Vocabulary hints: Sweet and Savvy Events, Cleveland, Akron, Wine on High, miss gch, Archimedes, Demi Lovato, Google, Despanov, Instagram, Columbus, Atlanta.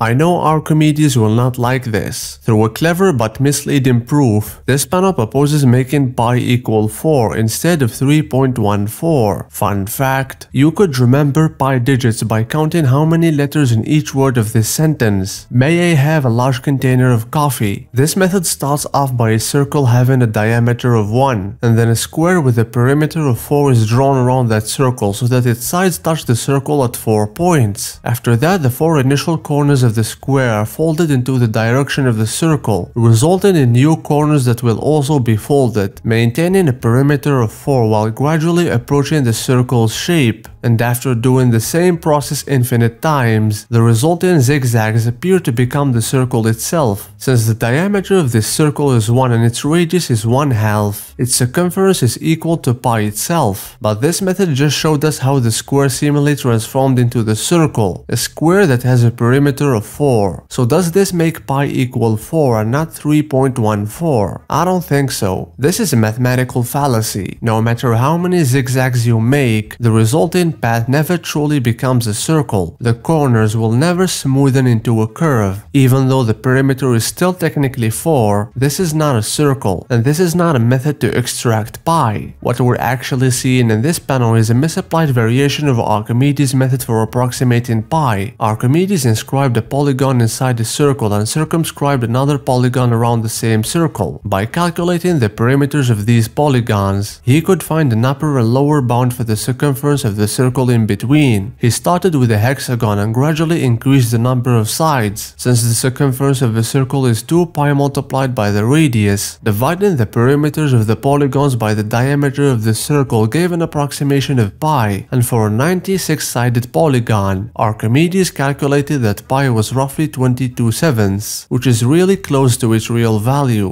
I know Archimedes will not like this. Through a clever but misleading proof, Despanov proposes making pi equal 4 instead of 3.14. Fun fact, you could remember pi digits by counting how many letters in each word of this sentence. May I have a large container of coffee? This method starts off by a circle having a diameter of 1, and then a square with a perimeter of 4 is drawn around that circle so that its sides touch the circle at 4 points. After that, the 4 initial corners of the square are folded into the direction of the circle, resulting in new corners that will also be folded, maintaining a perimeter of 4 while gradually approaching the circle's shape. And after doing the same process infinite times, the resulting zigzags appear to become the circle itself. Since the diameter of this circle is 1 and its radius is 1/2, its circumference is equal to pi itself. But this method just showed us how the square seemingly transformed into the circle, a square that has a perimeter of 4. So does this make pi equal 4 and not 3.14? I don't think so. This is a mathematical fallacy. No matter how many zigzags you make, the resulting path never truly becomes a circle. The corners will never smoothen into a curve. Even though the perimeter is still technically 4, this is not a circle, and this is not a method to extract pi. What we're actually seeing in this panel is a misapplied variation of Archimedes' method for approximating pi. Archimedes inscribed a polygon inside a circle and circumscribed another polygon around the same circle. By calculating the perimeters of these polygons, he could find an upper and lower bound for the circumference of the circle in between. He started with a hexagon and gradually increased the number of sides. Since the circumference of a circle is 2 pi multiplied by the radius, dividing the perimeters of the polygons by the diameter of the circle gave an approximation of pi, and for a 96-sided polygon, Archimedes calculated that pi was roughly 22/7, which is really close to its real value.